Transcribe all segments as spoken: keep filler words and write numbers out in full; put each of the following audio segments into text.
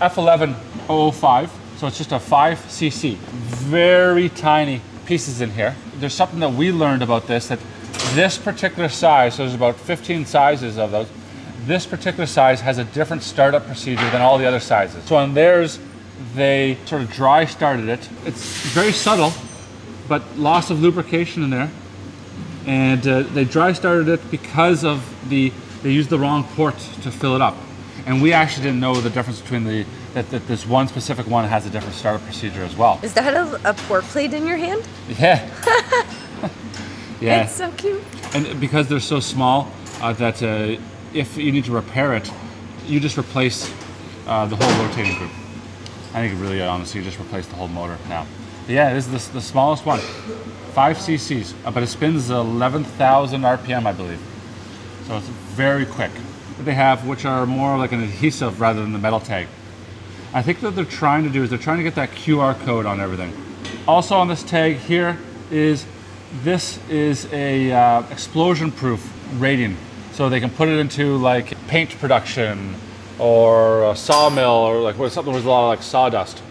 F eleven oh oh five, so it's just a five C C. Very tiny pieces in here. There's something that we learned about this, that this particular size, so there's about fifteen sizes of those, this particular size has a different startup procedure than all the other sizes. So on theirs, they sort of dry started it. It's very subtle, but loss of lubrication in there. And uh, they dry started it because of the, they used the wrong port to fill it up. And we actually didn't know the difference between the, that, that this one specific one has a different startup procedure as well. Is that a, a port plate in your hand? Yeah. Yeah. It's so cute. And because they're so small uh, that uh, if you need to repair it, you just replace uh, the whole rotating group. I think really honestly, you just replace the whole motor now. But yeah, this is the, the smallest one, five C Cs, but it spins eleven thousand R P M, I believe. So it's very quick. What they have, which are more like an adhesive rather than the metal tag. I think that they're trying to do is they're trying to get that Q R code on everything. Also on this tag here is, this is a uh, explosion-proof rating. So they can put it into like paint production, or a sawmill, or like where something was a lot of like sawdust.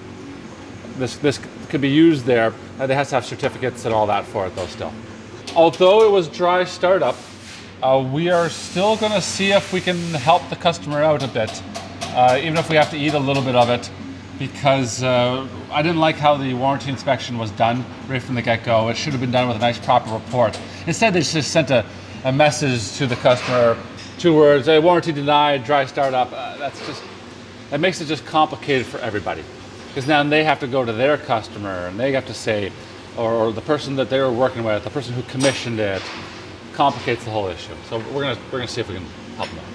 This this could be used there. Uh, they have to have certificates and all that for it though still. Although it was dry startup, uh, we are still gonna see if we can help the customer out a bit, uh, even if we have to eat a little bit of it, because uh, I didn't like how the warranty inspection was done right from the get-go. It should have been done with a nice proper report. Instead, they just sent a, a message to the customer, two words, a warranty denied, dry startup. Uh, that's just, that makes it just complicated for everybody. Because now they have to go to their customer and they have to say, or, or the person that they were working with, the person who commissioned it, complicates the whole issue. So we're gonna, we're gonna see if we can help them out.